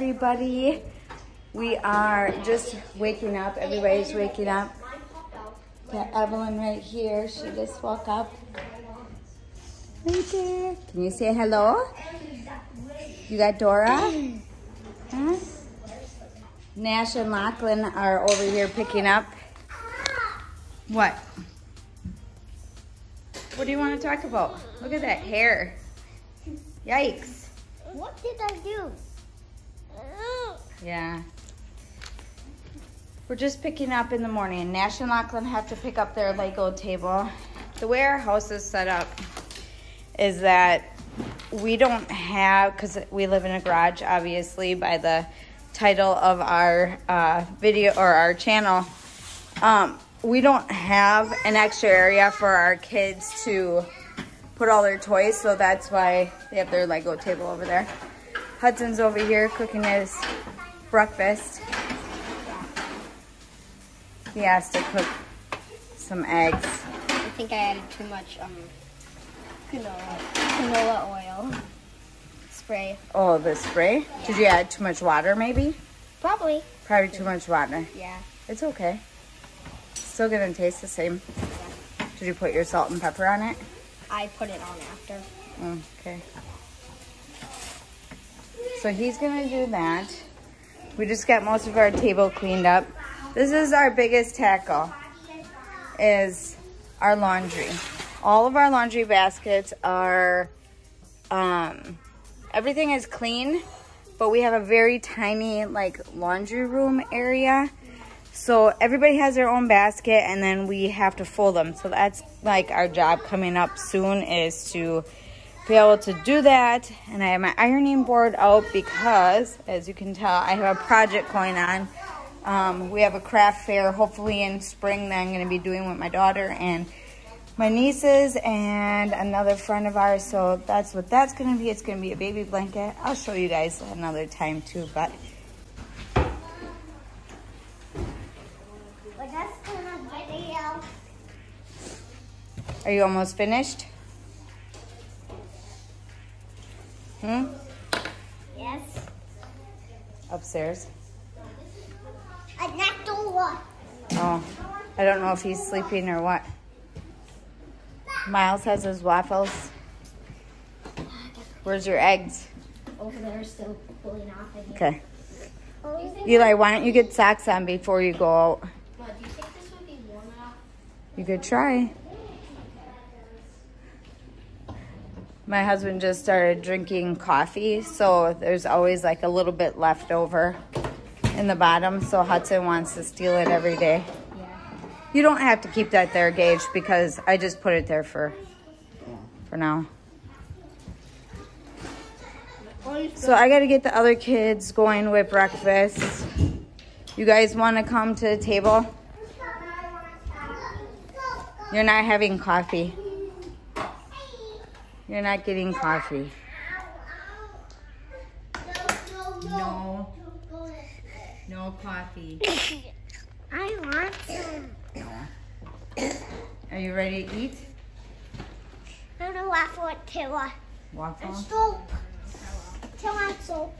everybody. We are just waking up. Everybody's waking up. Got Evelyn right here. She just woke up. Right there. Can you say hello? You got Dora? Huh? Nash and Lachlan are over here picking up. What? What do you want to talk about? Look at that hair. Yikes. What did I do? Yeah. We're just picking up in the morning. Nash and Lachlan have to pick up their Lego table. The way our house is set up is that we don't have, because we live in a garage, obviously, by the title of our video or our channel, we don't have an extra area for our kids to put all their toys, so that's why they have their Lego table over there. Hudson's over here cooking his breakfast. He has to cook some eggs. I think I added too much canola oil spray. Oh, the spray? Yeah. Did you add too much water maybe? Probably too much water. Yeah. It's okay. Still gonna taste the same. Yeah. Did you put your salt and pepper on it? I put it on after. Okay. So he's gonna do that. We just got most of our table cleaned up. This is our biggest tackle, is our laundry. All of our laundry baskets are, everything is clean, but we have a very tiny like laundry room area. So everybody has their own basket, and then we have to fold them. So that's like our job coming up soon, is to be able to do that. And I have my ironing board out because, as you can tell, I have a project going on. We have a craft fair hopefully in spring that I'm going to be doing with my daughter and my nieces and another friend of ours. So that's what that's going to be. It's going to be a baby blanket. I'll show you guys another time too, but... Are you almost finished? Hmm? Yes. Upstairs? At that door. Oh, I don't know if he's sleeping or what. Miles has his waffles. Where's your eggs? Over there, still pulling off. Okay. Eli, why don't you get socks on before you go out? What, do you think this would be warm enough? You could try. My husband just started drinking coffee, so there's always like a little bit left over in the bottom, so Hudson wants to steal it every day. Yeah. You don't have to keep that there, Gage, because I just put it there for now. So I gotta get the other kids going with breakfast. You guys wanna come to the table? You're not having coffee. You're not getting coffee. No. No coffee. I want some. Are you ready to eat? I'm gonna waffle with Taylor. Waffle? And soap. Taylor and soap.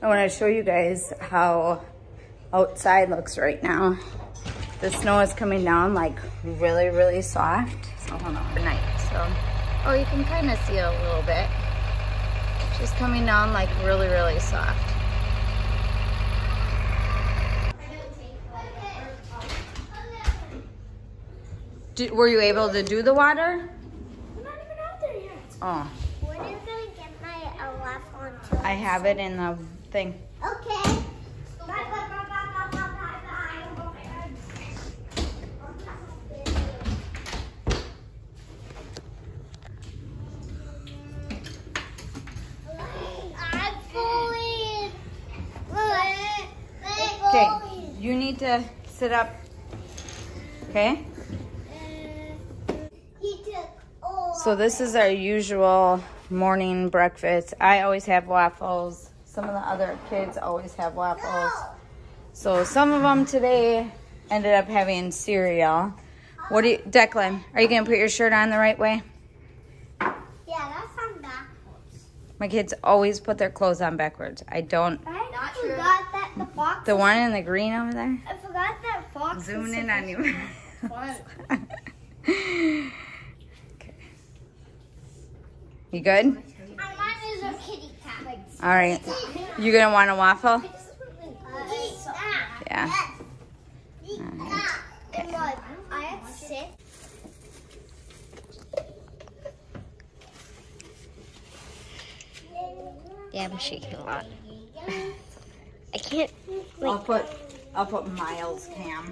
I want to show you guys how outside looks right now. The snow is coming down like really, really soft. It's all gone overnight, so. Oh, you can kind of see it a little bit. It's just coming down like really, really soft. Were you able to do the water? We're not even out there yet. Oh. When are you going to get my waffle? I have it in the thing. Okay. Bye-bye. You need to sit up. Okay? So this is our usual morning breakfast. I always have waffles. Some of the other kids always have waffles. So some of them today ended up having cereal. What do you, Declan, are you going to put your shirt on the right way? Yeah, that's on backwards. My kids always put their clothes on backwards. I don't. I forgot that the fox. The one in the green over there? I forgot that fox. Zooming in on you. Okay. You good? My mom is a kitty cat. All right. You going to want a waffle? Yeah. All right. Okay. I have to sit. Yeah, I'm shaking a lot. I can't. Like, I'll put Miles Cam.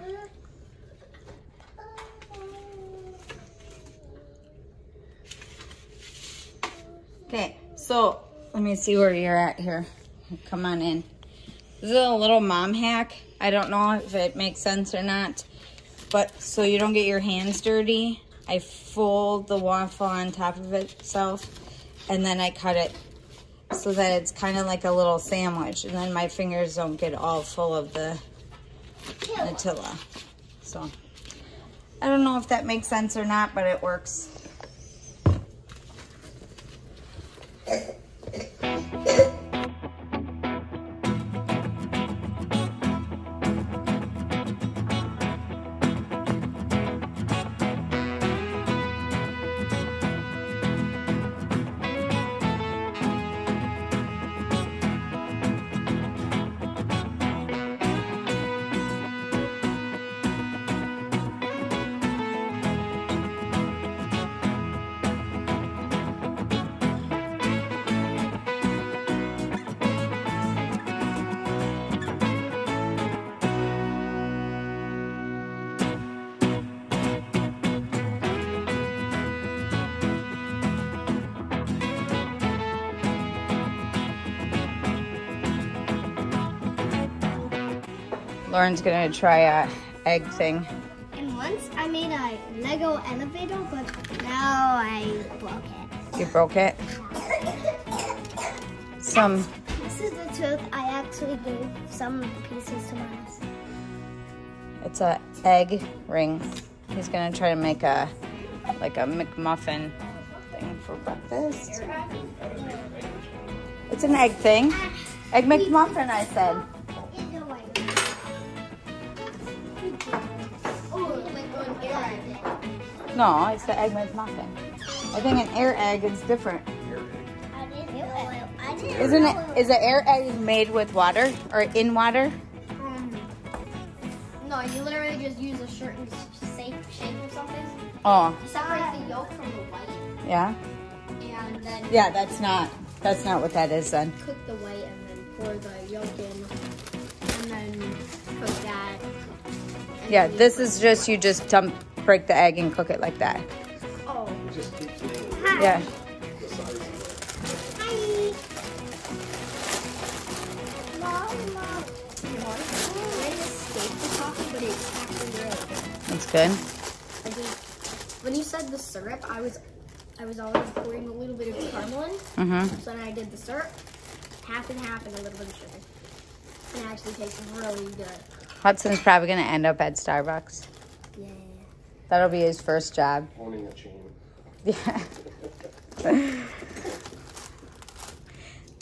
Okay, so let me see where you're at here. Come on in. This is a little mom hack. I don't know if it makes sense or not. But so you don't get your hands dirty, I fold the waffle on top of itself and then I cut it so that it's kind of like a little sandwich, and then my fingers don't get all full of the Nutella. So I don't know if that makes sense or not, but it works. Lauren's gonna try a egg thing. And once I made a Lego elevator, but now I broke it. You broke it? Some. This is the truth. I actually gave some pieces to Miles. It's an egg ring. He's gonna try to make a like a McMuffin thing for breakfast. It's an egg thing. Egg McMuffin, I said. No, it's the egg McMuffin. I think an air egg is different. Isn't it? Is an air egg made with water or in water? No, you literally just use a certain shape or something. Oh. You separate the yolk from the white. Yeah. And then. Yeah, that's not what that is then. Cook the white and then pour the yolk in, and then cook that. Yeah, this is just you just break the egg and cook it like that. Oh. Hi. Yeah. Hi. Mama. I just scraped the coffee, but it's actually good. That's good. I just, when you said the syrup, I was always pouring a little bit of caramel in. Mm-hmm. So then I did the syrup, half and half, and a little bit of sugar. And it actually tastes really good. Hudson's probably gonna end up at Starbucks. Yeah. That'll be his first job. Owning a chain. Yeah.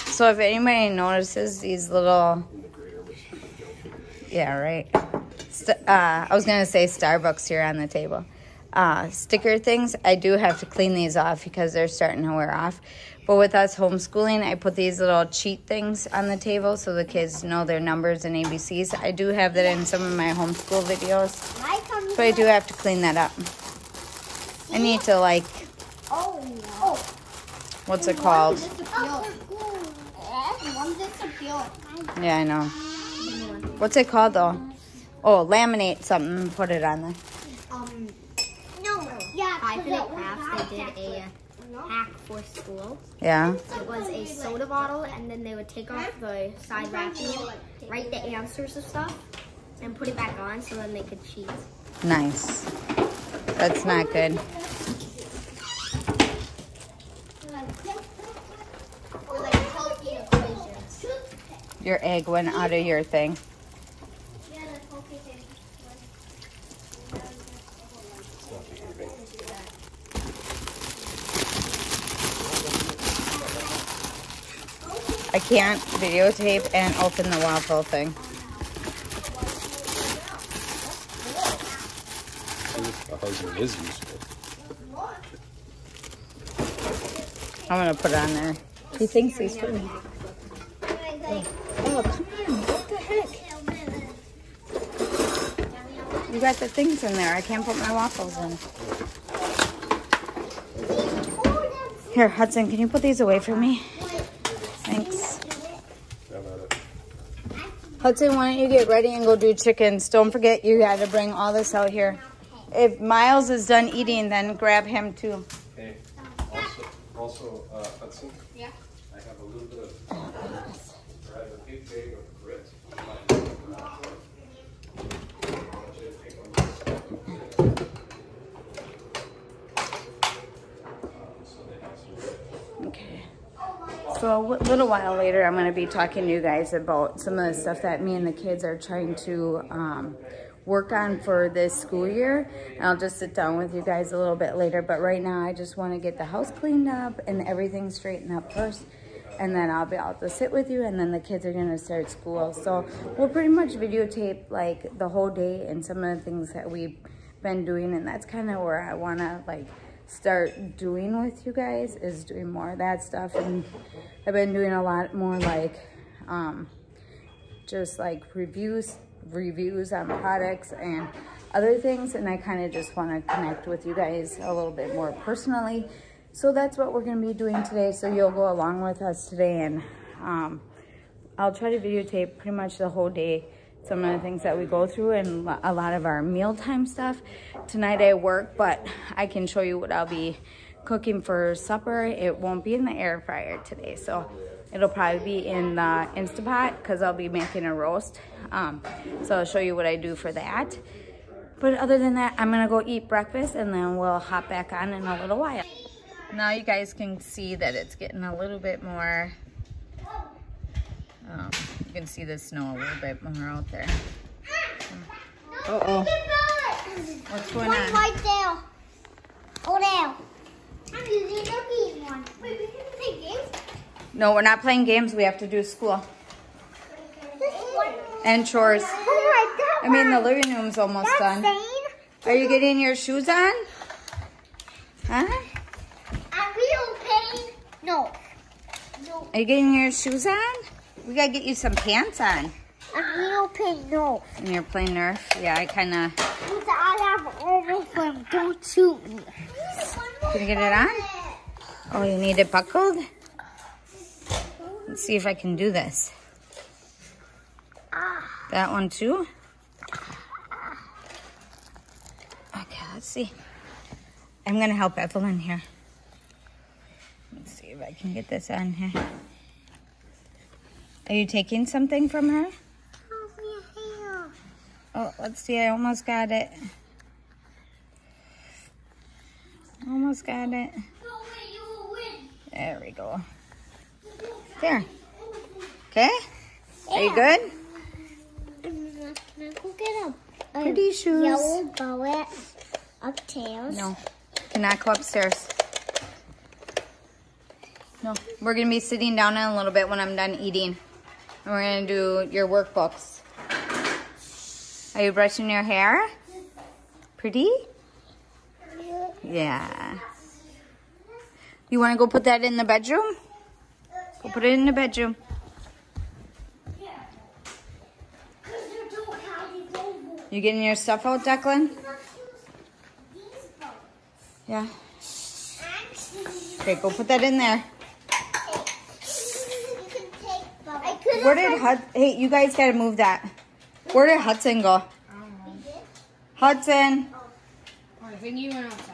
So if anybody notices these little, yeah, right. I was gonna say Starbucks here on the table. Sticker things. I do have to clean these off because they're starting to wear off. But with us homeschooling, I put these little cheat things on the table so the kids know their numbers and ABCs. I do have that in some of my homeschool videos, but I do have to clean that up. I need to, like, what's it called? Yeah, I know. What's it called though? Oh, laminate something and put it on there. I did a hack for school. Yeah. It was a soda bottle, and then they would take off the side wrapping, write the answers and stuff, and put it back on so then they could cheat. Nice. That's not good. Your egg went out of your thing. I can't videotape and open the waffle thing. I'm gonna put it on there. He thinks he's putting. Oh, come on. What the heck? You got the things in there. I can't put my waffles in. Here, Hudson, can you put these away for me? Thanks. Hudson, why don't you get ready and go do chickens? Don't forget, you got to bring all this out here. If Miles is done eating, then grab him too. Hey, also Hudson? Yeah? I have a little bit of... I have a big bag of grit. Okay. So a little while later, I'm going to be talking to you guys about some of the stuff that me and the kids are trying to... work on for this school year, and I'll just sit down with you guys a little bit later, but right now I just want to get the house cleaned up and everything straightened up first, and then I'll be able to sit with you, and then the kids are going to start school, so we'll pretty much videotape like the whole day and some of the things that we've been doing, and that's kind of where I want to like start doing with you guys, is doing more of that stuff. And I've been doing a lot more like just like reviews on products and other things, and I kind of just want to connect with you guys a little bit more personally, so that's what we're going to be doing today. So you'll go along with us today, and I'll try to videotape pretty much the whole day, some of the things that we go through and a lot of our mealtime stuff. Tonight I work, but I can show you what I'll be cooking for supper. It won't be in the air fryer today, so it'll probably be in the Instant Pot because I'll be making a roast. So I'll show you what I do for that. But other than that, I'm gonna go eat breakfast and then we'll hop back on in a little while. Now you guys can see that it's getting a little bit more, you can see the snow a little bit more out there. Uh-oh. What's going on? One right there. Oh, there. I'm using the one. Wait, we can play games? No, we're not playing games. We have to do school and chores. I mean, the living room's almost done. Are you getting your shoes on? Huh? Are we okay? No. No. Are you getting your shoes on? We gotta get you some pants on. Are we okay? No. And you're playing Nerf? Yeah, I kind of. I have overflow. Don't shoot me. Can you get it on? Oh, you need it buckled? Let's see if I can do this. That one too? Okay, let's see. I'm gonna help Evelyn here. Let's see if I can get this on here. Are you taking something from her? Oh, let's see, I almost got it. Almost got it. There we go. There. Okay? Yeah. Are you good? Can I go get a pretty shoes? Yellow bow upstairs? No. Cannot go upstairs. No. We're going to be sitting down in a little bit when I'm done eating. And we're going to do your workbooks. Are you brushing your hair? Pretty? Yeah. You want to go put that in the bedroom? We'll put it in the bedroom. You getting your stuff out, Declan? Yeah. Okay, go put that in there. Where did Hudson... Hey, you guys gotta move that. Where did Hudson go? Hudson! I think you went outside.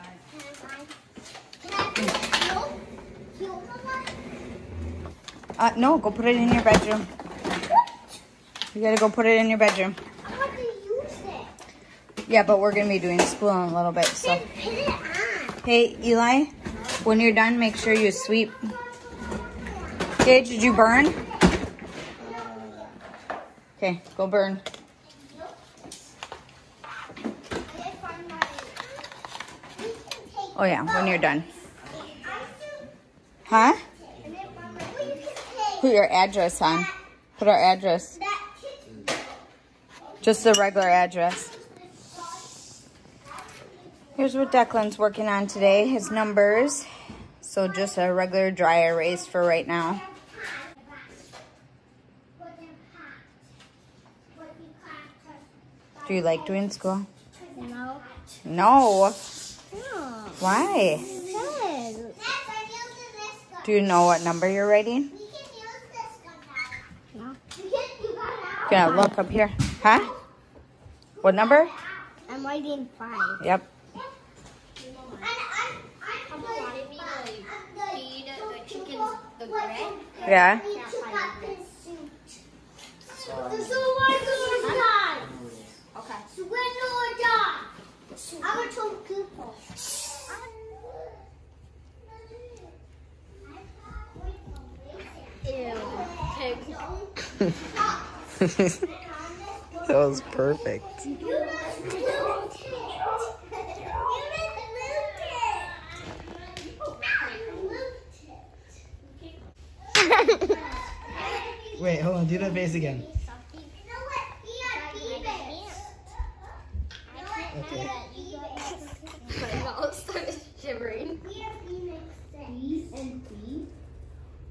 No, go put it in your bedroom. You gotta go put it in your bedroom. Yeah, but we're going to be doing school in a little bit, so. Hey, Eli, when you're done, make sure you sweep. Okay, did you burn? Okay, go burn. Oh, yeah, when you're done. Huh? Put your address on. Put our address. Just the regular address. Here's what Declan's working on today, his numbers. So just a regular dry erase for right now. Do you like doing school? No. No? Why? Do you know what number you're writing? Gonna look up here. Huh? What number? I'm writing 5. Yep. Yeah. That was perfect. Wait, hold on, do that face again. Okay. My mouth started shivering.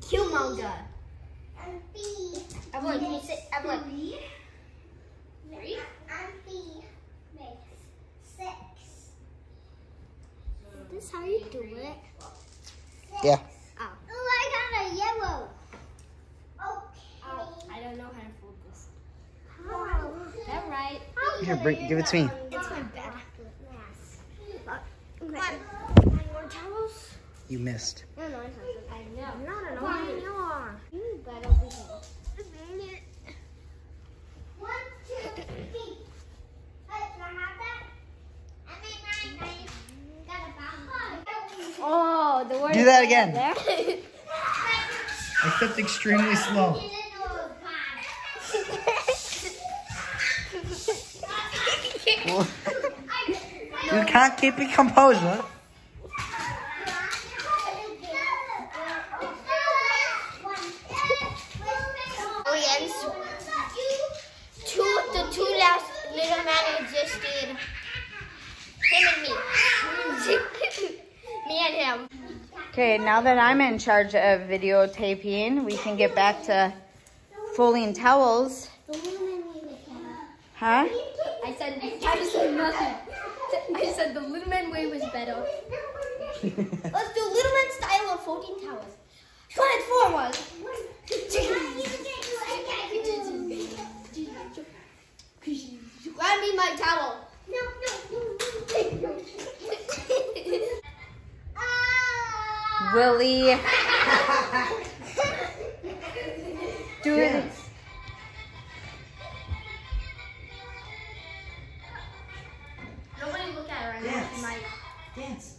Killmonger. Everyone, can you say, everyone? 3? I'm 6. Is this how you do it? Yeah. Oh. Oh, I got a yellow. Okay. I don't know how to fold this. Wow. Is that right? Here, give it to me. It's my bad. One more towels? You missed. No, no, I know. No, I know. You better be here. Oh, the word. Do that again. Except extremely slow. You can't keep your composure. Okay, now that I'm in charge of videotaping, we can get back to folding towels. Huh? I said nothing. I said the little man way was better. Let's do little man style of folding towels. Forward. Grab me my towel. No. Willie. Do it. Nobody look at her. Dance. Might. Dance.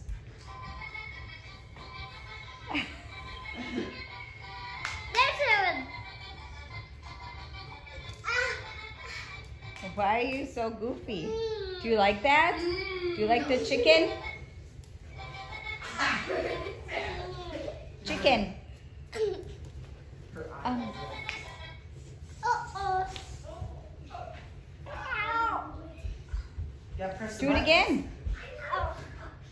Why are you so goofy? Do you like that? Do you like the chicken? Chicken. Do it again.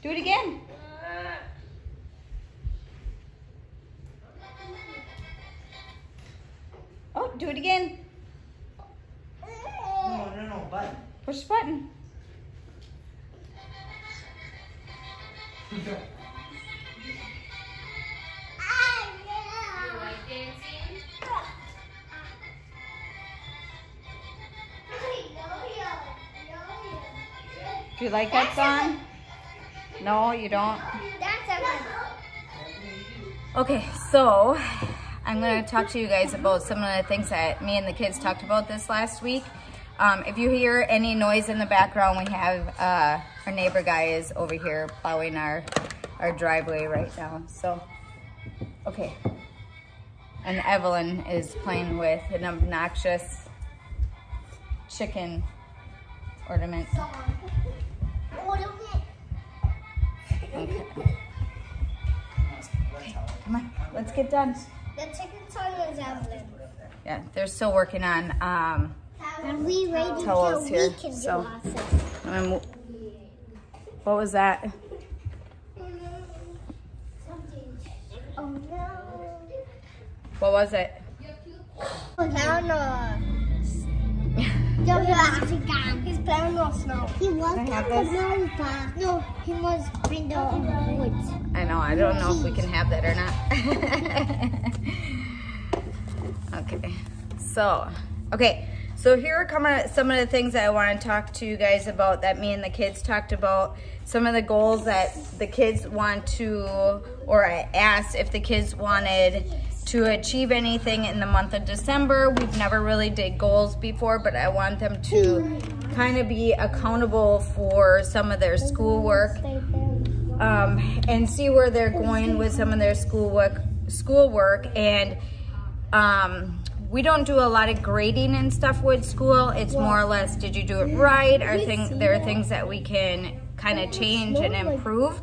Do it again. Oh, do it again. No, button. Push the button. Do you like that song? No, you don't. Okay, so I'm going to talk to you guys about some of the things that me and the kids talked about this last week. If you hear any noise in the background, we have our neighbor guy is over here plowing our driveway right now. So, okay. And Evelyn is playing with an obnoxious chicken ornament. Okay. Okay, come on, let's get done. The chicken's on the Evelyn. Yeah, they're still working on towels here. So, what was that? Oh no. What was it? He's playing on snow. He was in the mountain park. No, he was in the woods. I know, I don't know if we can have that or not. Okay, so here are some of the things that I want to talk to you guys about that me and the kids talked about. Some of the goals that the kids want to, or I asked if the kids wanted to achieve anything in the month of December. We've never really did goals before, but I want them to kind of be accountable for some of their schoolwork and see where they're going with some of their schoolwork. And we don't do a lot of grading and stuff with school. It's more or less, did you do it right? There are things that we can kind of change and improve.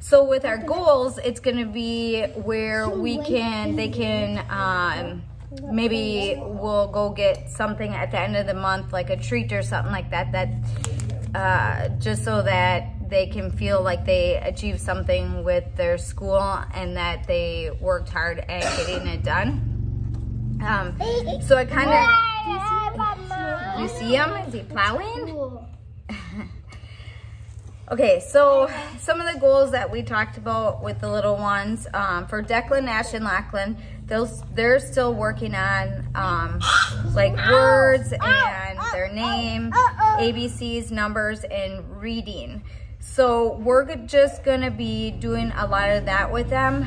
So with our goals, it's gonna be where maybe we'll go get something at the end of the month, like a treat or something like that, just so that they can feel like they achieved something with their school and that they worked hard at getting it done. So I kind of, you see him? Is he plowing? Okay, so some of the goals that we talked about with the little ones, for Declan, Ash, and Lachlan, they're still working on like words and their name, ABCs, numbers, and reading. So we're just gonna be doing a lot of that with them.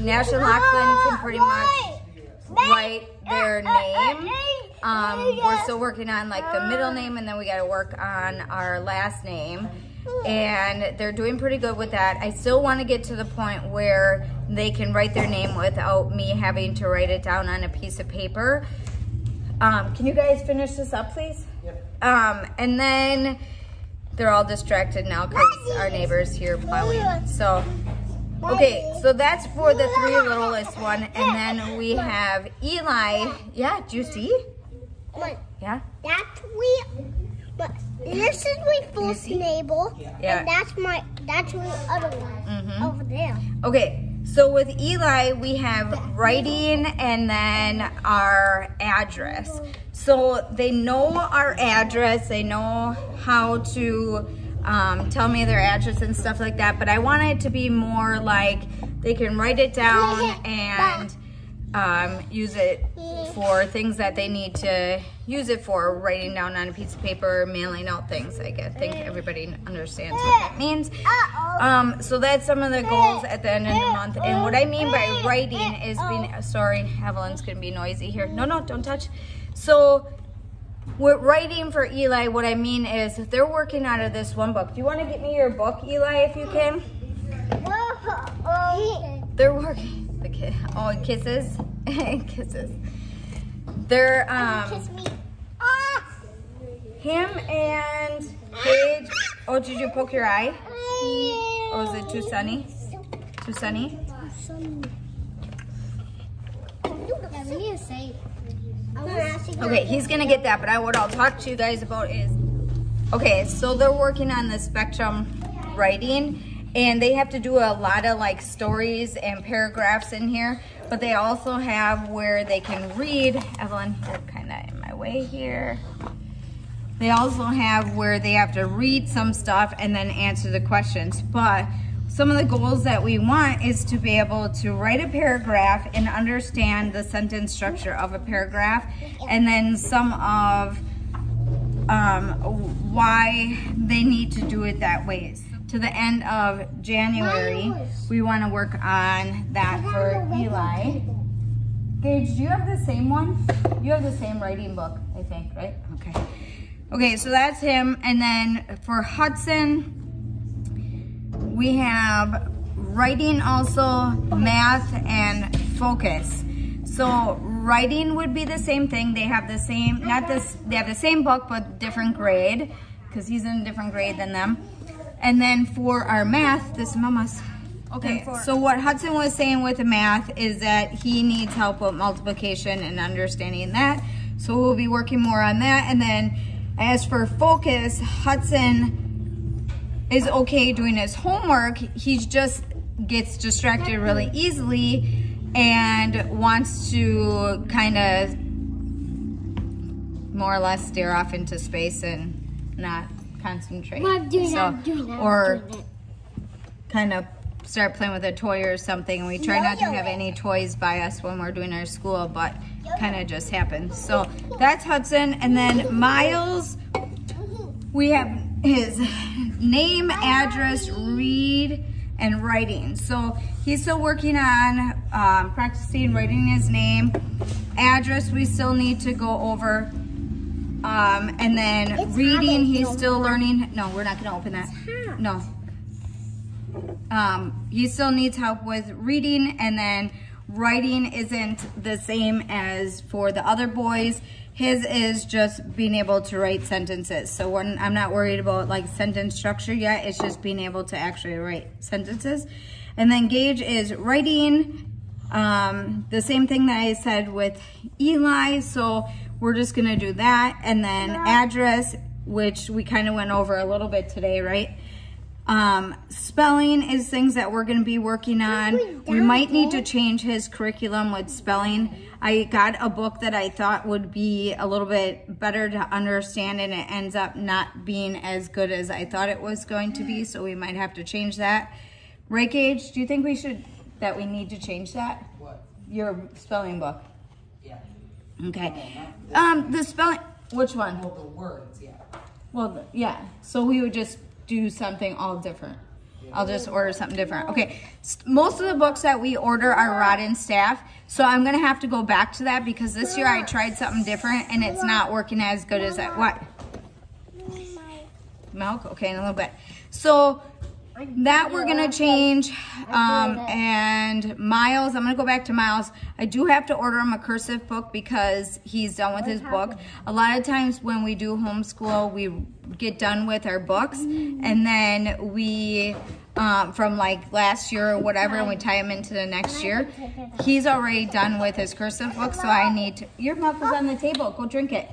Nash and Lachlan can pretty much write their name. We're still working on like the middle name, and then we gotta work on our last name. And they're doing pretty good with that. I still wanna get to the point where they can write their name without me having to write it down on a piece of paper. Can you guys finish this up, please? Yep. And then they're all distracted now because our neighbor's here plowing. So, okay, so that's for the three littlest one. And then we have Eli. Yeah, do you see? Yeah? That's we, but this is my first neighbor, and that's my other one over there. Okay, so with Eli, we have writing and then our address. So they know our address, they know how to tell me their address and stuff like that, but I want it to be more like they can write it down and use it for things that they need to use it for, writing down on a piece of paper, mailing out things. I think everybody understands what that means. So that's some of the goals at the end of the month. And what I mean by writing is being, sorry, Evelyn's gonna be noisy here. No, don't touch. So with writing for Eli, what I mean is they're working out of this one book. Do you wanna get me your book, Eli, if you can? They're working. Oh, kisses. Kisses. They're kiss me. Him and Paige. Oh, did you poke your eye? Oh, is it too sunny? Too sunny? Okay, he's gonna get that, but what I'll talk to you guys about is, okay, so they're working on the Spectrum writing. And they have to do a lot of like stories and paragraphs in here, but they also have where they can read. Evelyn, you're kind of in my way here. They also have where they have to read some stuff and then answer the questions. But some of the goals that we want is to be able to write a paragraph and understand the sentence structure of a paragraph, and then some of why they need to do it that way. To the end of January, we want to work on that for Eli. Gage, do you have the same one? You have the same writing book, I think, right? Okay. Okay, so that's him. And then for Hudson, we have writing also, math, and focus. So writing would be the same thing. They have the same, not this, they have the same book, but different grade, because he's in a different grade than them. And then for our math, this mama's. Okay, so what Hudson was saying with the math is that he needs help with multiplication and understanding that. So we'll be working more on that. And then as for focus, Hudson is okay doing his homework. He just gets distracted really easily and wants to kind of more or less stare off into space and not concentrate. Or kind of start playing with a toy or something. We try not to have any toys by us when we're doing our school, but kind of just happens. So that's Hudson. And then Miles, we have his name, address, read, and writing. So he's still working on practicing writing his name. Address we still need to go over. And then it's reading, he's still learning. No, we're not gonna open that. No. He still needs help with reading, and then writing isn't the same as for the other boys. His is just being able to write sentences. So when I'm not worried about like sentence structure yet, it's just being able to actually write sentences. And then Gage is writing, the same thing that I said with Eli. So we're just gonna do that. And then address, which we kind of went over a little bit today, right? Spelling is things that we're going to be working on. We might need to change his curriculum with spelling. I got a book that I thought would be a little bit better to understand, and it ends up not being as good as I thought it was going to be, so we might have to change that. Ray Gage, do you think we need to change that? What? Your spelling book. Yeah. Okay. The spelling, which one? Well, the words, yeah. Well, yeah, so we would just do something all different. I'll just order something different. Okay, most of the books that we order are Rod and Staff, so I'm gonna have to go back to that because this year I tried something different and it's not working as good as that. What? Milk? Okay, in a little bit. So that we're gonna change. And Miles, I'm gonna go back to Miles. I do have to order him a cursive book because he's done with his book. A lot of times when we do homeschool, we get done with our books, and then we, from like last year or whatever, and we tie him into the next year. He's already done with his cursive book, so I need to, your milk is on the table, go drink it.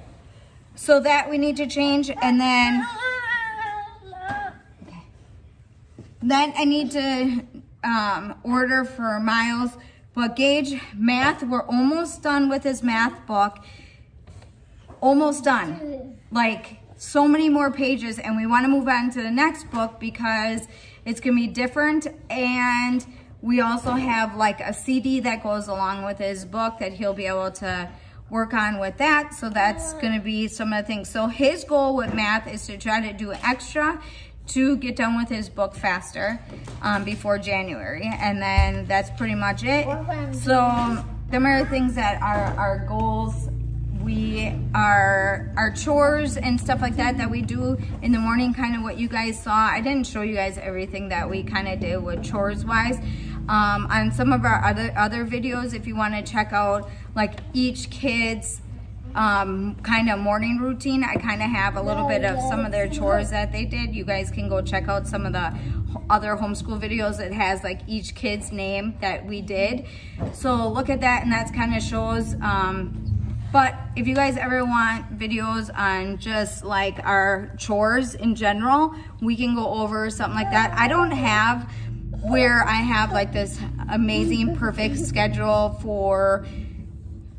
So that we need to change, and then I need to order for Miles. But Gage, math, we're almost done with his math book. Almost done. Like so many more pages, and we want to move on to the next book because it's going to be different. And we also have like a CD that goes along with his book that he'll be able to work on with that. So that's going to be some of the things. So his goal with math is to try to do extra to get done with his book faster before January. And then that's pretty much it. So there are things that are our goals. We are our chores and stuff like that that we do in the morning, kind of what you guys saw. I didn't show you guys everything that we kind of did with chores wise. On some of our other videos, if you want to check out like each kid's kind of morning routine, I kind of have a little bit of some of their chores that they did. You guys can go check out some of the other homeschool videos. It has like each kid's name that we did. So look at that, and that's kind of shows. But if you guys ever want videos on just like our chores in general, we can go over something like that. I don't have where I have like this amazing perfect schedule for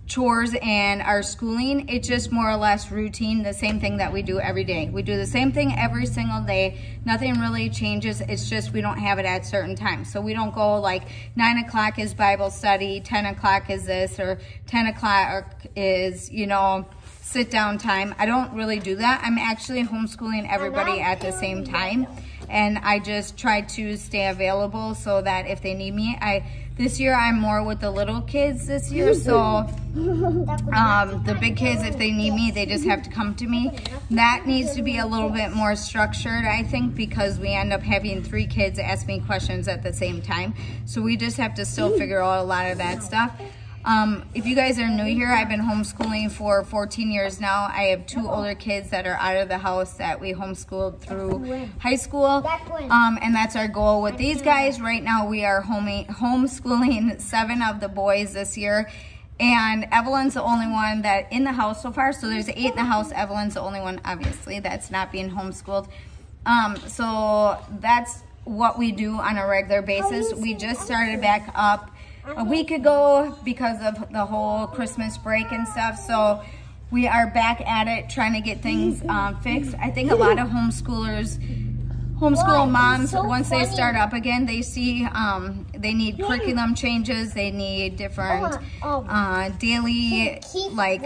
chores and our schooling. It's just more or less routine, the same thing that we do every day. We do the same thing every single day. Nothing really changes. It's just we don't have it at certain times. So we don't go like 9 o'clock is Bible study, 10 o'clock is this, or 10 o'clock is, you know, sit down time. I don't really do that. I'm actually homeschooling everybody at the same time. And I just try to stay available so that if they need me, This year I'm more with the little kids this year, so the big kids, if they need me, they just have to come to me. That needs to be a little bit more structured, I think, because we end up having three kids ask me questions at the same time. So we just have to still figure out a lot of that stuff. If you guys are new here, I've been homeschooling for 14 years now. I have two older kids that are out of the house that we homeschooled through high school. And that's our goal with these guys. Right now we are homeschooling 7 of the boys this year. And Evelyn's the only one that in the house so far. So there's 8 in the house. Evelyn's the only one, obviously, that's not being homeschooled. So that's what we do on a regular basis. We just started back up a week ago because of the whole Christmas break and stuff, so we are back at it trying to get things fixed. I think a lot of homeschool moms, once they start up again, they see they need curriculum changes, they need different daily like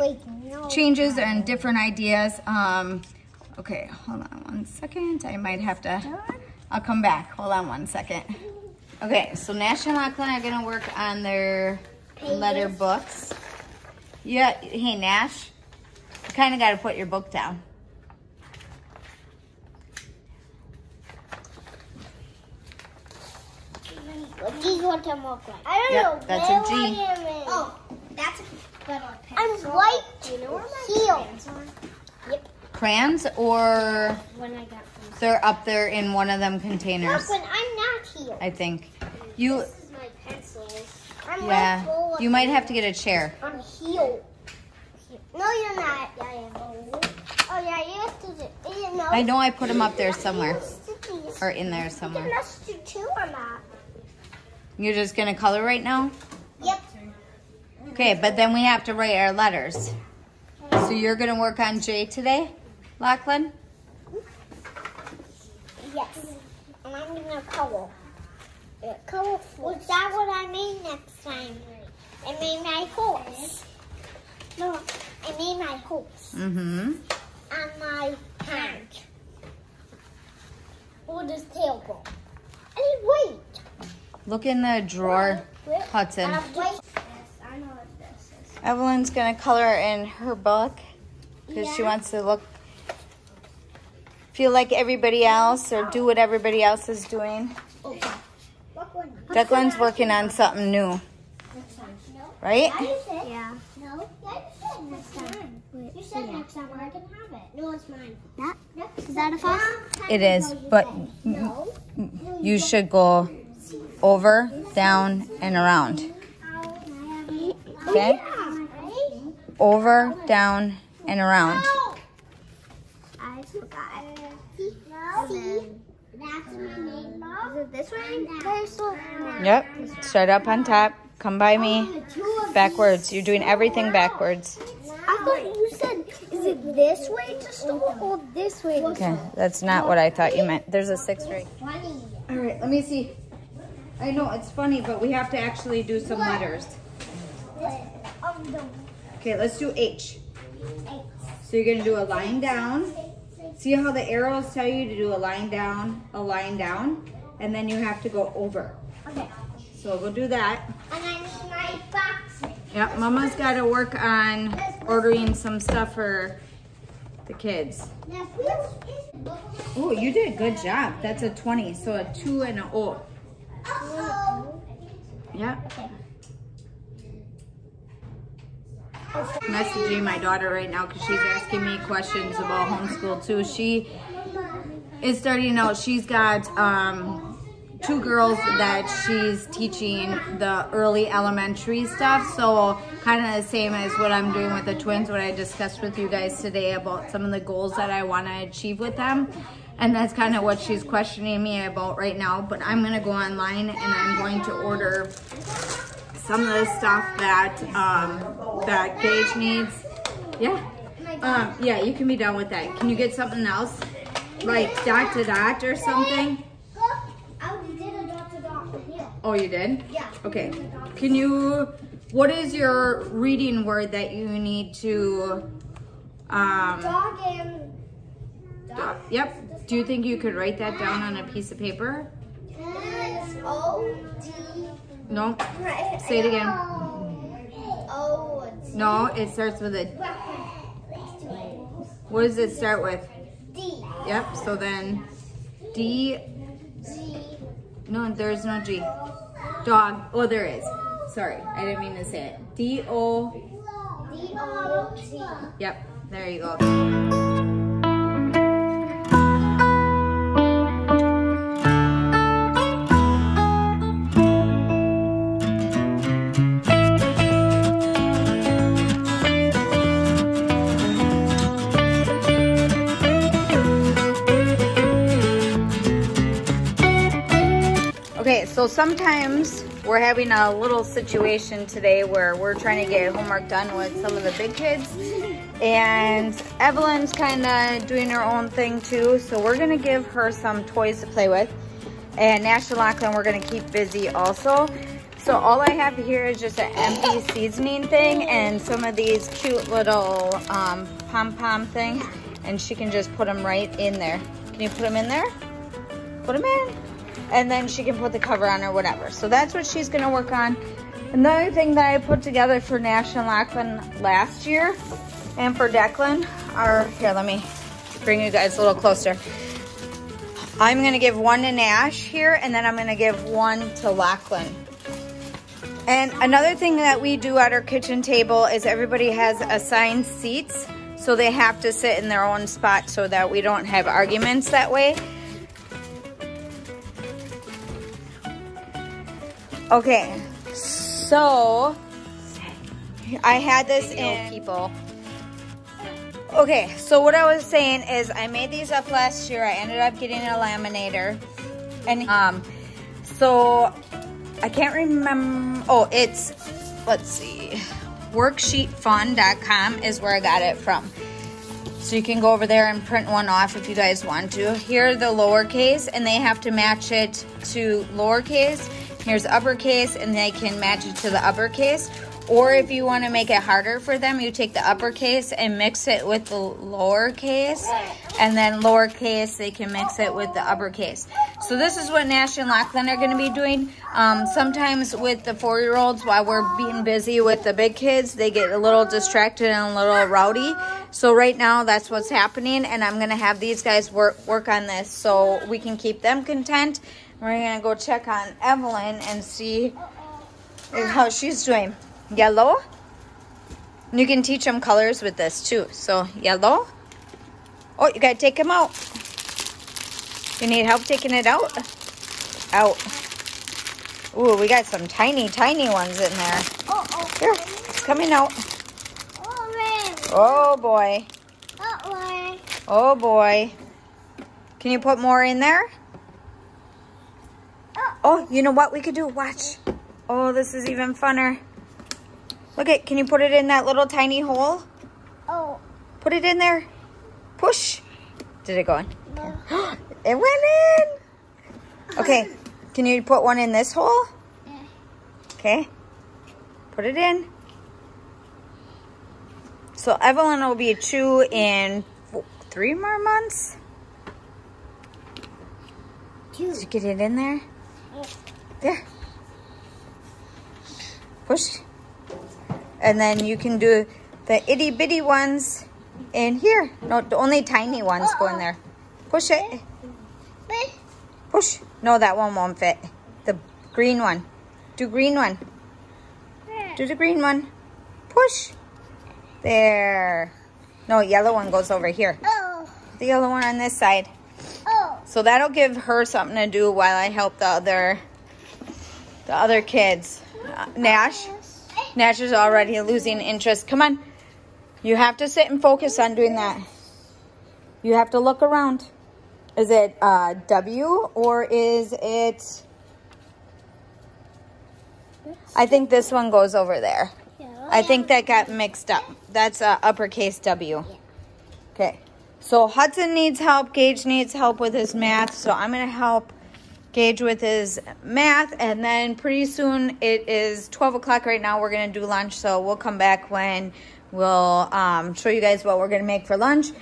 changes and different ideas. Okay, hold on one second. I might have to, I'll come back. Hold on one second. Okay, so Nash and Lachlan are gonna work on their letter books. Yeah, hey Nash, you kinda gotta put your book down. I don't know. That's a G. Oh, that's a pencil. I'm right. Do you know where my crayons are? Yep. Crayons or when I got these. They're up there in one of them containers. Look, when I'm not here. I think. You. This is my pencils. I'm yeah. You might have to get a chair. I'm here. No, you're not. I am. Oh yeah, you have to do. You know. I know I put them up there somewhere. Or in there somewhere. You must do 2 or not. You're just gonna color right now? Yep. Okay, but then we have to write our letters. So you're gonna work on J today, Lachlan? Yes. And I'm gonna color. Color first. Is that what I made next time? I made my horse. No, I made my horse. Mm-hmm. And my hand. Or this tail go. I need weight. Look in the drawer, Hudson. Yes, I know what this is. Evelyn's gonna color in her book because she wants to feel like everybody else or do what everybody else is doing. Okay. Declan's working on something new, right? Yeah. No. Next time. You said next time I can have it. No, it's mine. Is that a fox? It is, but you should go over, down, and around. Okay? Over, down, and around. I forgot. That's my name, Mom. Is it this one? Yep. Start up on top. Come by me. Backwards. You're doing everything backwards. I thought you said, is it this way to store or this way? Okay, that's not what I thought you meant. There's a 6 right. All right, let me see. I know, it's funny, but we have to actually do some letters. Okay, let's do H. So you're gonna do a line down. See how the arrows tell you to do a line down, and then you have to go over. Okay. So we'll do that. And I need my box. Yep, Mama's gotta work on ordering some stuff for the kids. Oh, you did a good job. That's a 20, so a 2 and an O. Yeah. Okay. Messaging my daughter right now because she's asking me questions about homeschool too. She is starting out. She's got 2 girls that she's teaching the early elementary stuff. So kind of the same as what I'm doing with the twins, what I discussed with you guys today about some of the goals that I want to achieve with them. And that's kind of what she's questioning me about right now. But I'm going to go online and I'm going to order some of the stuff that that Gage needs. Yeah. Yeah, you can be done with that. Can you get something else? Like dot to dot or something? Oh, you did? Yeah. Okay. Can you, what is your reading word that you need to... dog and... Dog. Yep. Do you think you could write that down on a piece of paper? It's O-D... No. Say it again. No, it starts with a... What does it start with? D. Yep, so then D... No, there's no G. Dog. Oh, there is. Sorry, I didn't mean to say it. D-O... D-O-T. Yep, there you go. Okay, so sometimes we're having a little situation today where we're trying to get homework done with some of the big kids, and Evelyn's kind of doing her own thing too, so we're gonna give her some toys to play with, and Nash and Lachlan we're gonna keep busy also. So all I have here is just an empty seasoning thing and some of these cute little pom-pom things, and she can just put them right in there. Can you put them in there? Put them in. And then she can put the cover on or whatever. So that's what she's gonna work on. Another thing that I put together for Nash and Lachlan last year and for Declan are, here, let me bring you guys a little closer. I'm gonna give one to Nash here, and then I'm gonna give one to Lachlan. And another thing that we do at our kitchen table is everybody has assigned seats, so they have to sit in their own spot so that we don't have arguments that way. Okay, so I had this in people. Okay, so what I was saying is I made these up last year. I ended up getting a laminator, and so I can't remember. Oh, it's, let's see, worksheetfun.com is where I got it from. So you can go over there and print one off if you guys want to. Here are the lowercase, and they have to match it to lowercase. Here's uppercase, and they can match it to the uppercase. Or if you want to make it harder for them, you take the uppercase and mix it with the lowercase, and then lowercase, they can mix it with the uppercase. So this is what Nash and Lachlan are going to be doing. Sometimes with the 4-year-olds, while we're being busy with the big kids, they get a little distracted and a little rowdy. So right now, that's what's happening, and I'm going to have these guys work on this so we can keep them content. We're gonna go check on Evelyn and see how she's doing. Yellow. And you can teach them colors with this too. So yellow. Oh, you gotta take him out. You need help taking it out? Out. Ooh, we got some tiny, tiny ones in there. Here, it's coming out. Oh boy. Oh boy. Can you put more in there? Oh, you know what we could do? Watch. Oh, this is even funner. Look at, can you put it in that little tiny hole? Oh. Put it in there. Push. Did it go in? No. It went in. Okay, can you put one in this hole? Yeah. Okay. Put it in. So Evelyn will be 2 in 3 more months. Did you get it in there? There. Push. And then you can do the itty bitty ones in here. No, the only tiny ones go in there. Push it. Push. No, that one won't fit. The green one. Do green one. Do the green one. Push. There. No, yellow one goes over here. The yellow one on this side. So that'll give her something to do while I help the other kids. Nash is already losing interest. Come on. You have to sit and focus on doing that. You have to look around. Is it W or is it... I think this one goes over there. I think that got mixed up. That's uppercase W. Okay. So Hudson needs help, Gage needs help with his math, so I'm going to help Gage with his math, and then pretty soon, it is 12 o'clock right now, we're going to do lunch, so we'll come back when we'll show you guys what we're going to make for lunch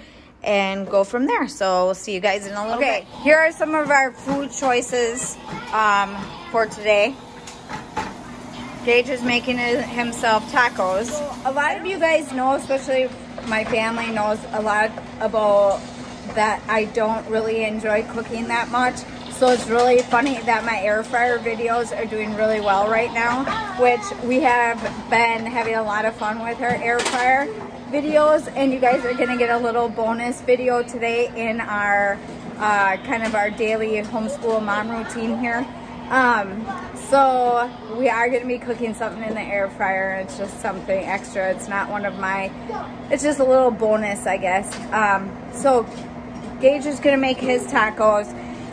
and go from there. So we'll see you guys in a little bit. Okay, here are some of our food choices for today. Deja's making himself tacos. A lot of you guys know, especially my family knows a lot about that I don't really enjoy cooking that much. So it's really funny that my air fryer videos are doing really well right now, which we have been having a lot of fun with her air fryer videos. And you guys are gonna get a little bonus video today in our kind of our daily homeschool mom routine here. So we are gonna be cooking something in the air fryer. It's just something extra. It's not one of my, it's just a little bonus, I guess. So Gage is gonna make his tacos.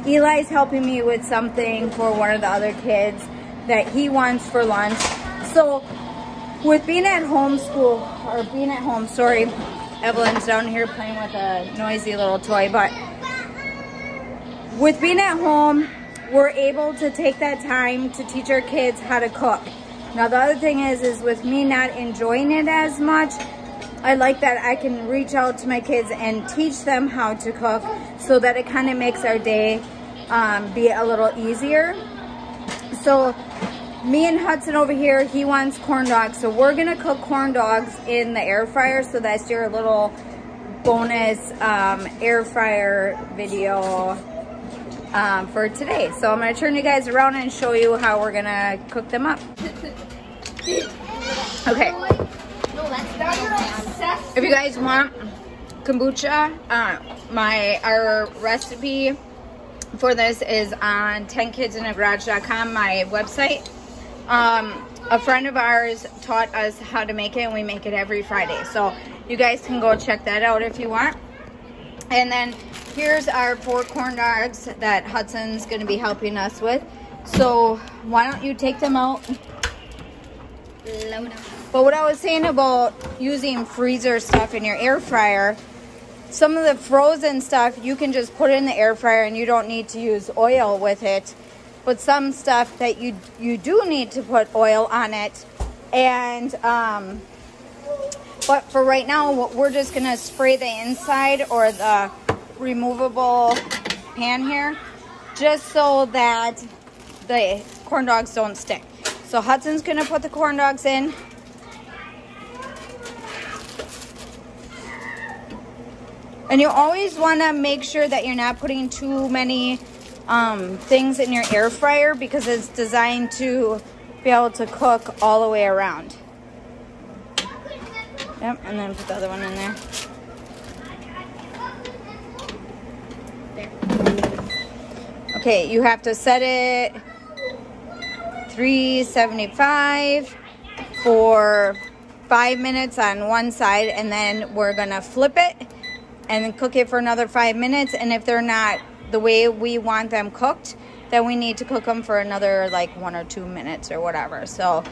Eli's helping me with something for one of the other kids that he wants for lunch. So with being at home school, or being at home, sorry, Evelyn's down here playing with a noisy little toy, but with being at home, we're able to take that time to teach our kids how to cook. Now the other thing is with me not enjoying it as much, I like that I can reach out to my kids and teach them how to cook so that it kind of makes our day be a little easier. So me and Hudson over here, he wants corn dogs. So we're gonna cook corn dogs in the air fryer. So that's your little bonus air fryer video for today. So I'm gonna turn you guys around and show you how we're gonna cook them up. Okay. If you guys want kombucha, our recipe for this is on 10kidsinagarage.com, my website. A friend of ours taught us how to make it, and we make it every Friday. So you guys can go check that out if you want. And then here's our 4 corn dogs that Hudson's going to be helping us with. So why don't you take them out? Load up. But what I was saying about using freezer stuff in your air fryer, some of the frozen stuff you can just put in the air fryer and you don't need to use oil with it. But some stuff that you do need to put oil on it. And but for right now, we're just gonna spray the inside or the removable pan here, just so that the corn dogs don't stick. So Hudson's gonna put the corn dogs in. And you always want to make sure that you're not putting too many things in your air fryer, because it's designed to be able to cook all the way around. Yep, and then put the other one in there. Okay, you have to set it 375 for 5 minutes on one side, and then we're gonna flip it and then cook it for another 5 minutes. And if they're not the way we want them cooked, then we need to cook them for another like 1 or 2 minutes or whatever. So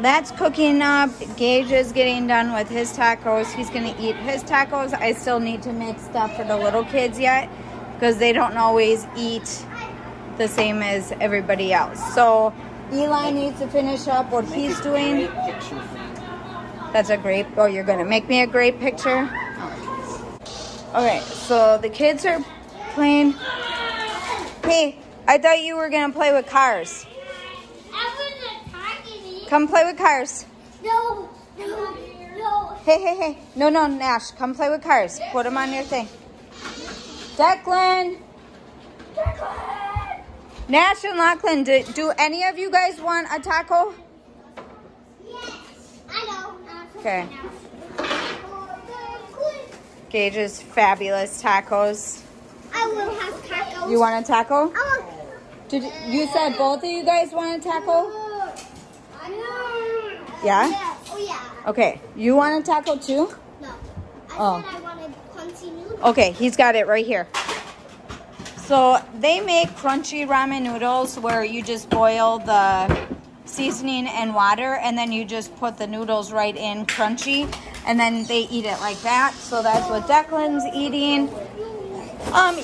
that's cooking up. Gage is getting done with his tacos. He's gonna eat his tacos. I still need to make stuff for the little kids yet, because they don't always eat the same as everybody else. So Eli needs to finish up what he's doing. That's a grape. Oh, you're gonna make me a grape picture? Okay, so the kids are playing. Hey, I thought you were gonna play with cars. I wasn't talking. Come play with cars. No, no, no. Hey, hey, hey. No, no, Nash, come play with cars. Put them on your thing. Declan. Declan. Nash and Lachlan, do any of you guys want a taco? Yes, I know. Okay. Gage's fabulous tacos. I will have tacos. You want a taco? Oh. You said both of you guys want a taco? No. Yeah? Yeah? Oh, yeah. Okay. You want a taco too? No. I wanted crunchy noodles. Okay, he's got it right here. So they make crunchy ramen noodles where you just boil the seasoning and water, and then you just put the noodles right in crunchy. And then they eat it like that. So that's what Declan's eating.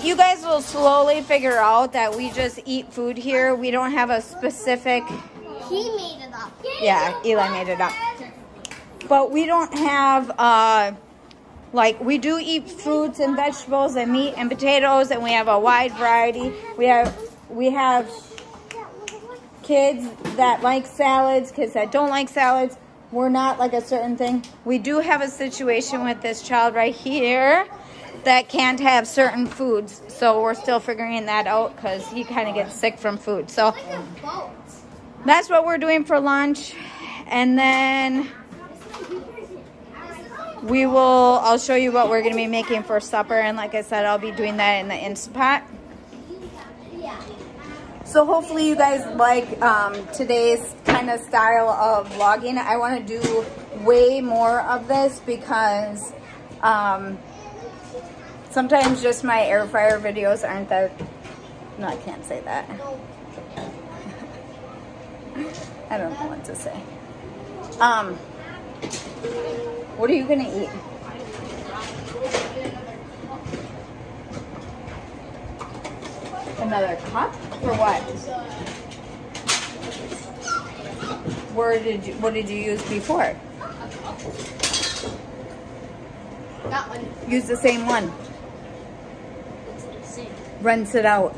You guys will slowly figure out that we just eat food here. We don't have a specific... He made it up. Yeah, Eli made it up. But we don't have, like, we do eat fruits and vegetables and meat and potatoes, and we have a wide variety. We have kids that like salads, kids that don't like salads. We're not like a certain thing. We do have a situation with this child right here that can't have certain foods. So we're still figuring that out because he kind of gets sick from food. So that's what we're doing for lunch. And then we will, I'll show you what we're going to be making for supper. And like I said, I'll be doing that in the Instant Pot. So hopefully you guys like today's kind of style of vlogging. I want to do way more of this because sometimes just my air fryer videos aren't that, no, I can't say that. I don't know what to say. What are you gonna eat? Another cup for what? What did you use before? That one. Use the same one. Rinse it out.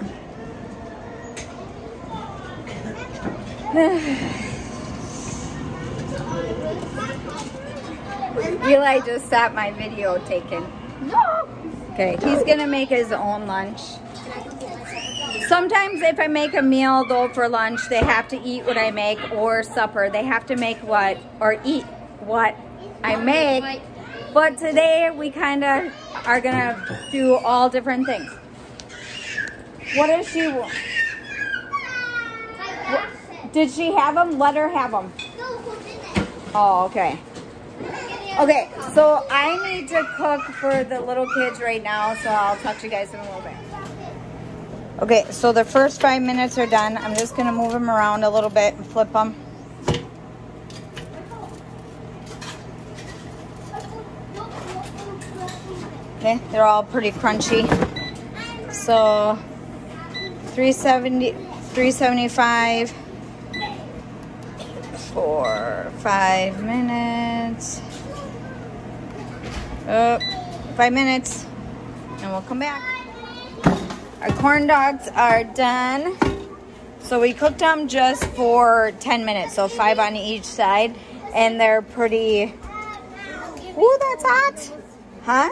Eli just stopped my video taking. No. Okay, he's gonna make his own lunch. Sometimes if I make a meal though for lunch, they have to eat what I make, or supper. They have to make what, or eat what I make. But today we kind of are gonna do all different things. What does she want? Did she have them? Let her have them. Oh, okay. Okay, so I need to cook for the little kids right now, so I'll talk to you guys in a little bit. Okay, so the first 5 minutes are done. I'm just gonna move them around a little bit and flip them. Okay, they're all pretty crunchy. So 370, 375 for 5 minutes. 5 minutes and we'll come back. Our corn dogs are done. So we cooked them just for 10 minutes. So 5 on each side. And they're pretty... Ooh, that's hot. Huh?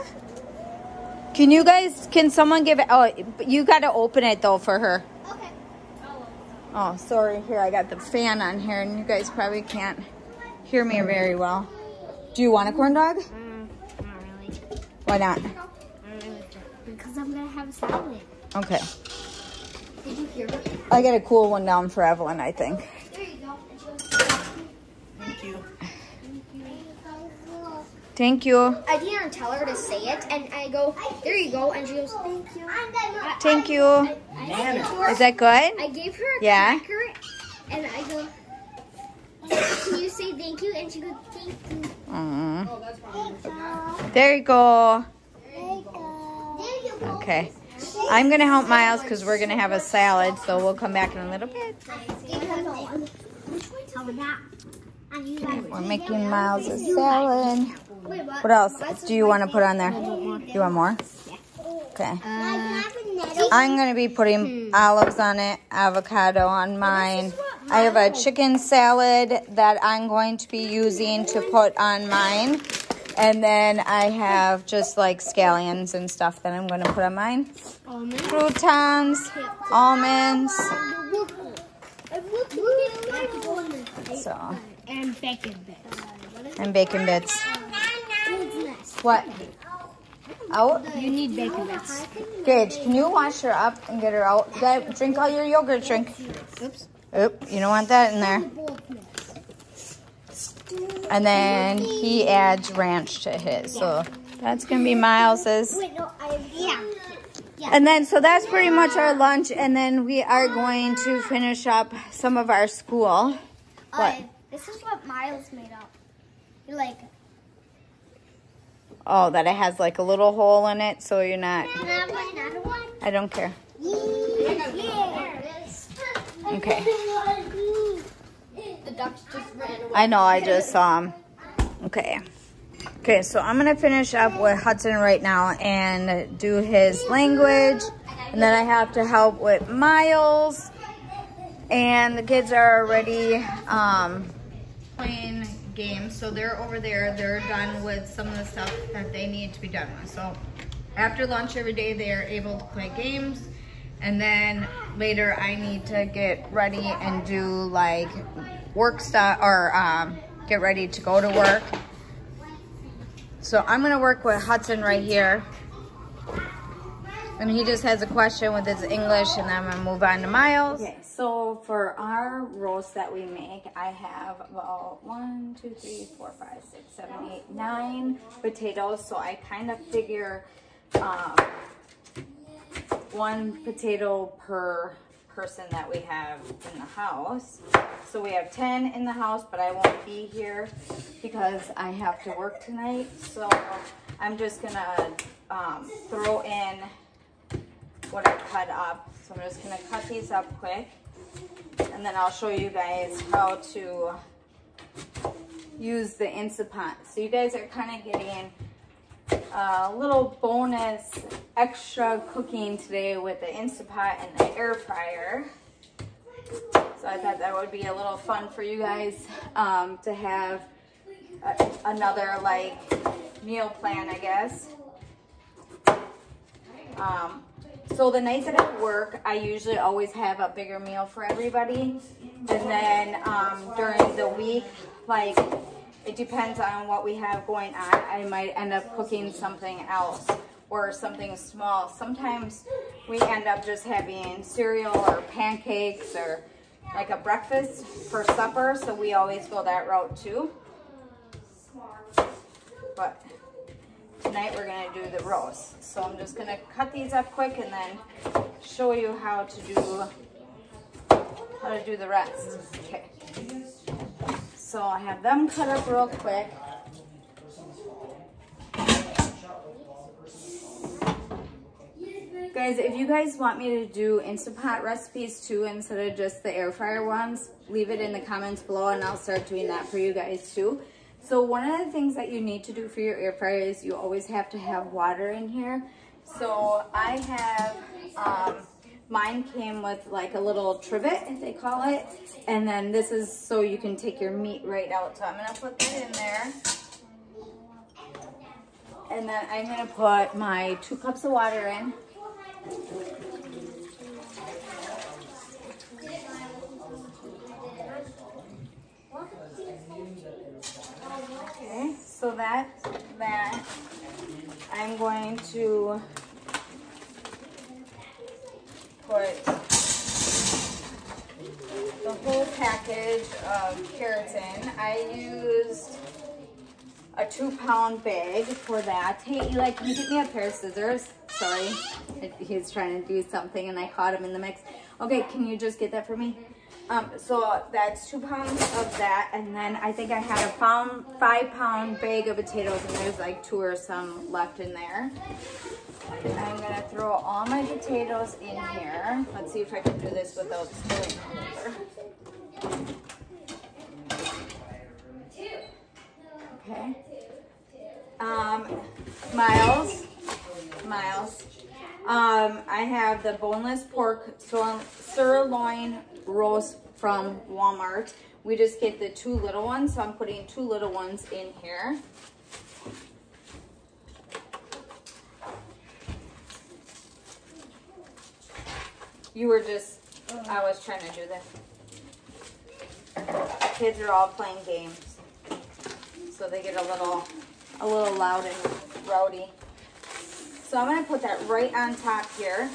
Can you guys... Can someone give it... Oh, you got to open it though for her. Okay. Oh, sorry. Here, I got the fan on here. And you guys probably can't hear me very well. Do you want a corn dog? Not really. Why not? Because I'm going to have a salad. Okay. Did you hear it? I got a cool one down for Evelyn, I think. There you go. Thank you. Thank you. I didn't tell her to say it, and I go, there you go, and she goes, thank you. Thank you. Is that good? I gave her a cracker, and I go, can you say thank you? And she goes, thank you. Oh, that's wrong. There you go. There you go. There you go. Okay. I'm going to help Miles because we're going to have a salad, so we'll come back in a little bit. Okay, we're making Miles a salad. What else do you want to put on there? You want more? Okay. I'm going to be putting olives on it, avocado on mine. I have a chicken salad that I'm going to be using to put on mine. And then I have just like scallions and stuff that I'm going to put on mine. Almonds. Croutons, almonds. So. And bacon bits. And bacon bits. What? Out? You need bacon bits. Gage, can you wash her up and get her out? Drink all your yogurt drink. Oops. Oop, you don't want that in there. And then he adds ranch to his. So that's going to be Miles's. And then, so that's pretty much our lunch. And then we are going to finish up some of our school. What? This is what Miles made up. You're like... Oh, that it has like a little hole in it, so you're not... I don't care. Okay. The ducks just ran away. I know, I just saw him. Okay. Okay, so I'm going to finish up with Hudson right now and do his language. And then I have to help with Miles. And the kids are already playing games. So they're over there. They're done with some of the stuff that they need to be done with. So after lunch every day, they are able to play games. And then later I need to get ready and do like work stuff or get ready to go to work. So I'm gonna work with Hudson right here. And he just has a question with his English, and I'm gonna move on to Miles. Okay, so for our roast that we make, I have about 9 potatoes. So I kind of figure one potato per person that we have in the house. So we have 10 in the house, but I won't be here because I have to work tonight. So I'm just gonna throw in what I cut up. So I'm just gonna cut these up quick, and then I'll show you guys how to use the Instant Pot. So you guys are kind of getting a little bonus extra cooking today with the Instant Pot and the air fryer. So I thought that would be a little fun for you guys to have another like meal plan, I guess. So the nights that I work, I usually always have a bigger meal for everybody. And then during the week, like, it depends on what we have going on. I might end up cooking something else or something small. Sometimes we end up just having cereal or pancakes or like a breakfast for supper. So we always go that route too. But tonight we're gonna do the roast. So I'm just gonna cut these up quick and then show you how to do the rest. Okay. So I have them cut up real quick. Guys, if you guys want me to do Instant Pot recipes too instead of just the air fryer ones, leave it in the comments below and I'll start doing that for you guys too. So one of the things that you need to do for your air fryer is you always have to have water in here. So I have, mine came with like a little trivet, they call it. And then this is so you can take your meat right out. So I'm gonna put that in there. And then I'm gonna put my 2 cups of water in. Okay, so that I'm going to put the whole package of carrots in. I used a 2-pound bag for that. Hey, Eli, can you get me a pair of scissors? Sorry, he's trying to do something and I caught him in the mix. Okay, can you just get that for me? So that's 2 pounds of that, and then I think I had a 5-pound bag of potatoes, and there's like 2 or some left in there. I'm gonna throw all my potatoes in here. Let's see if I can do this without spilling over. Okay. Miles. I have the boneless pork sirloin roast from Walmart. We just get the 2 little ones, so I'm putting 2 little ones in here. I was trying to do this. Kids are all playing games, so they get a little loud and rowdy. So I'm gonna put that right on top here.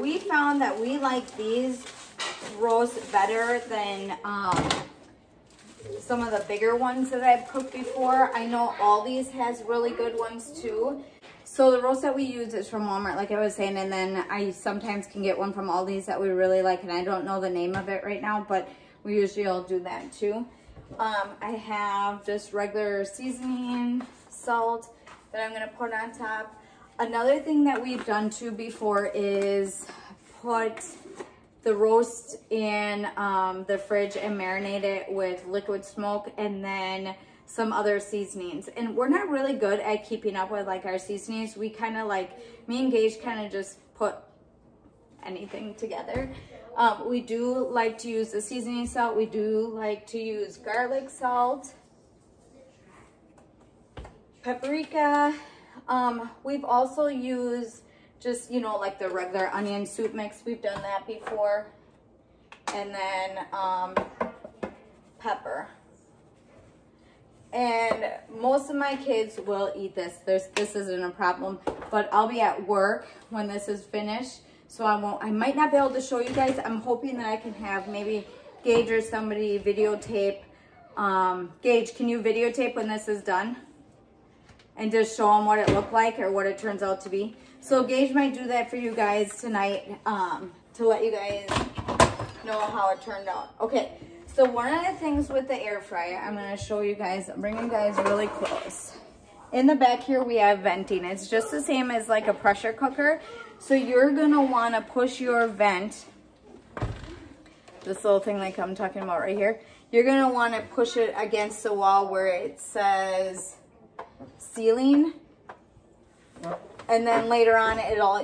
We found that we like these roasts better than some of the bigger ones that I've cooked before. I know Aldi's has really good ones too. So the roast that we use is from Walmart, like I was saying, and then I sometimes can get one from Aldi's that we really like, and I don't know the name of it right now, but we usually all do that too. I have just regular seasoning, salt that I'm gonna put on top. Another thing that we've done too before is put the roast in the fridge and marinate it with liquid smoke, and then some other seasonings. And we're not really good at keeping up with like our seasonings. We kind of like, me and Gage kind of just put anything together. We do like to use the seasoning salt. We do like to use garlic salt, paprika. We've also used just, you know, like the regular onion soup mix. We've done that before. And then pepper. And most of my kids will eat this. This isn't a problem, but I'll be at work when this is finished. So I might not be able to show you guys. I'm hoping that I can have maybe Gage or somebody videotape. Gage, can you videotape when this is done? And just show them what it looked like or what it turns out to be. So Gage might do that for you guys tonight to let you guys know how it turned out. Okay, so one of the things with the air fryer, I'm gonna show you guys, bring you guys really close. In the back here, we have venting. It's just the same as like a pressure cooker. So you're gonna wanna push your vent, this little thing like I'm talking about right here, you're gonna wanna push it against the wall where it says ceiling, and then later on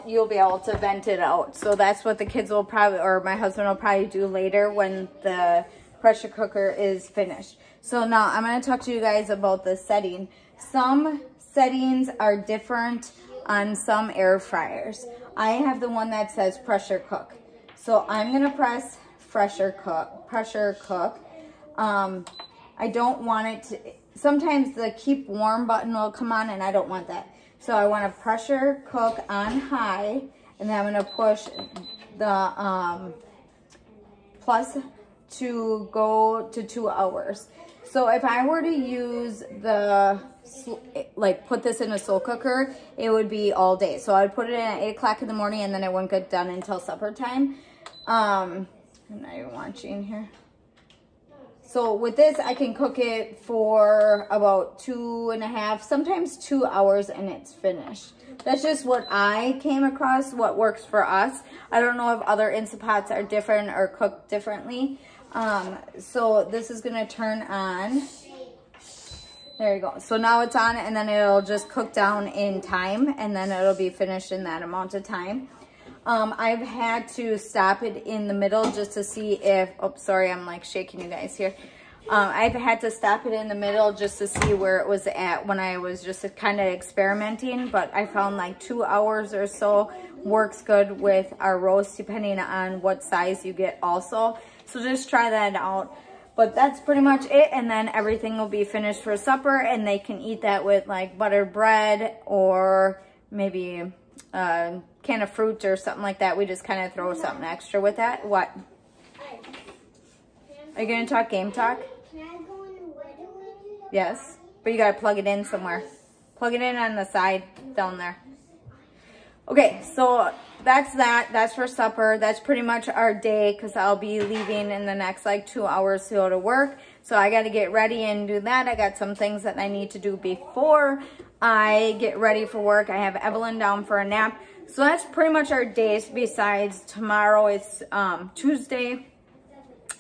you'll be able to vent it out. So that's what the kids will probably, or my husband will probably do later when the pressure cooker is finished. So now I'm going to talk to you guys about the setting. Some settings are different on some air fryers. I have the one that says pressure cook. So I'm going to press pressure cook. I don't want it to, sometimes the keep warm button will come on and I don't want that. So I want to pressure cook on high, and then I'm going to push the plus to go to 2 hours. So if I were to use the, like put this in a slow cooker, it would be all day. So I'd put it in at 8 o'clock in the morning and then it wouldn't get done until supper time. I'm not even watching here. So with this, I can cook it for about 2.5, sometimes 2 hours, and it's finished. That's just what I came across, what works for us. I don't know if other Instant Pots are different or cooked differently. So this is gonna turn on. There you go. So now it's on, and then it'll just cook down in time, and then it'll be finished in that amount of time. I've had to stop it in the middle just to see if, oh, sorry, I'm like shaking you guys here. I've had to stop it in the middle just to see where it was at when I was just kind of experimenting, but I found like 2 hours or so works good with our roast, depending on what size you get also. So just try that out. But that's pretty much it, and then everything will be finished for supper, and they can eat that with like buttered bread or maybe can of fruit or something like that. We just kind of throw something extra with that. What? Are you going to talk game talk? Can I go in the window with you? Yes, but you got to plug it in somewhere. Plug it in on the side down there. Okay, so that's that. That's for supper. That's pretty much our day because I'll be leaving in the next like 2 hours to go to work. So I got to get ready and do that. I got some things that I need to do before I get ready for work. I have Evelyn down for a nap. So that's pretty much our days besides tomorrow. It's Tuesday,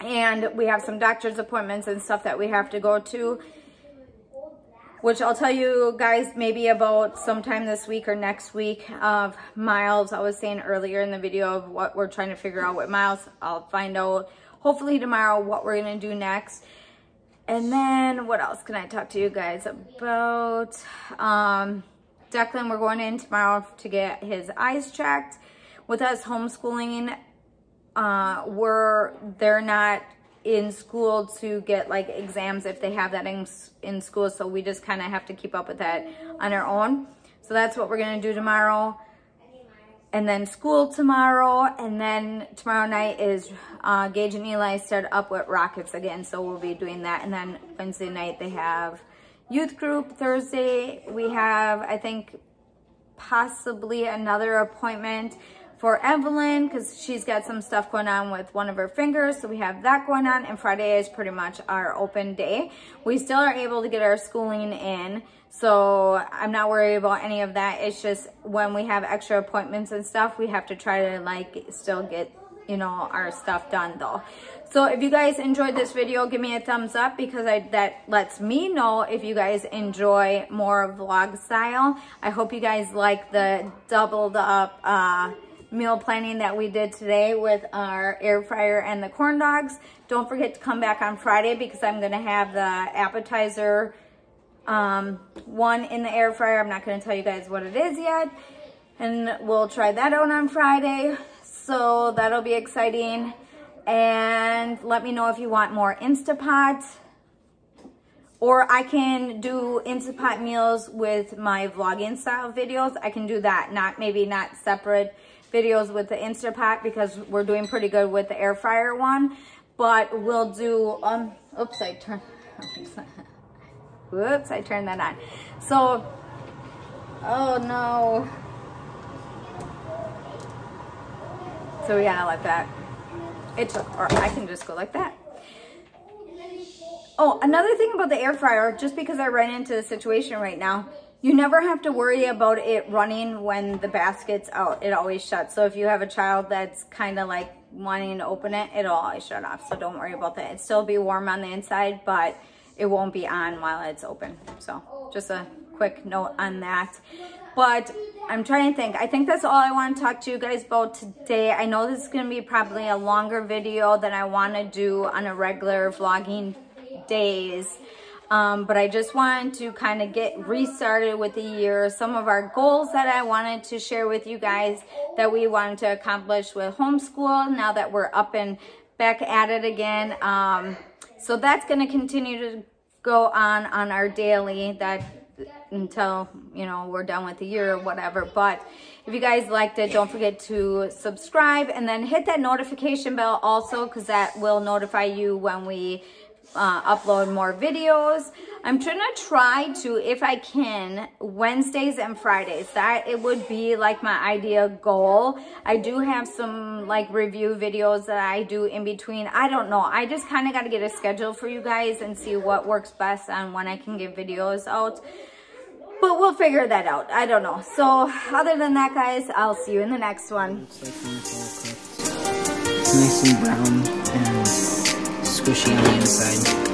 and we have some doctor's appointments and stuff that we have to go to, which I'll tell you guys maybe about sometime this week or next week of Miles. I was saying earlier in the video of what we're trying to figure out with Miles. I'll find out hopefully tomorrow what we're going to do next. And then what else can I talk to you guys about? Declan, we're going in tomorrow to get his eyes checked. With us homeschooling, they're not in school to get like exams if they have that in school. So we just kind of have to keep up with that on our own. So that's what we're going to do tomorrow. And then school tomorrow, and then tomorrow night is Gage and Eli start up with Rockets again, so we'll be doing that. And then Wednesday night they have youth group. Thursday we have, I think, possibly another appointment for Evelyn because she's got some stuff going on with one of her fingers, so we have that going on. And Friday is pretty much our open day. We still are able to get our schooling in, so I'm not worried about any of that. It's just when we have extra appointments and stuff, we have to try to like still get you know, our stuff done though. So if you guys enjoyed this video, give me a thumbs up, because that lets me know if you guys enjoy more vlog style. I hope you guys like the doubled up meal planning that we did today with our air fryer and the corn dogs. Don't forget to come back on Friday, because I'm gonna have the appetizer one in the air fryer. I'm not gonna tell you guys what it is yet. And we'll try that out on Friday. So that'll be exciting. And let me know if you want more Instant Pot, or I can do Instant Pot meals with my vlogging style videos. I can do that, maybe not separate videos with the Instant Pot, because we're doing pretty good with the air fryer one. But we'll do, oops, I turned that on. So, oh no. So we gotta let that. Or I can just go like that. Oh, another thing about the air fryer, just because I ran into the situation right now, you never have to worry about it running when the basket's out. It always shuts. So if you have a child that's kind of like wanting to open it, it'll always shut off. So don't worry about that. It'll still be warm on the inside, but it won't be on while it's open. So just a quick note on that. But I'm trying to think. I think that's all I want to talk to you guys about today. I know this is going to be probably a longer video than I want to do on a regular vlogging days. But I just wanted to kind of get restarted with the year. Some of our goals that I wanted to share with you guys that we wanted to accomplish with homeschool now that we're up and back at it again. So that's going to continue to go on our daily until, you know, we're done with the year or whatever. But if you guys liked it, don't forget to subscribe and then hit that notification bell also, because that will notify you when we upload more videos. I'm trying to if I can, Wednesdays and Fridays. That it would be like my ideal goal. I do have some like review videos that I do in between. I don't know. I just kind of got to get a schedule for you guys and see what works best on when I can get videos out. But we'll figure that out. I don't know. So other than that, guys, I'll see you in the next one. It's nice and brown and squishy on the inside.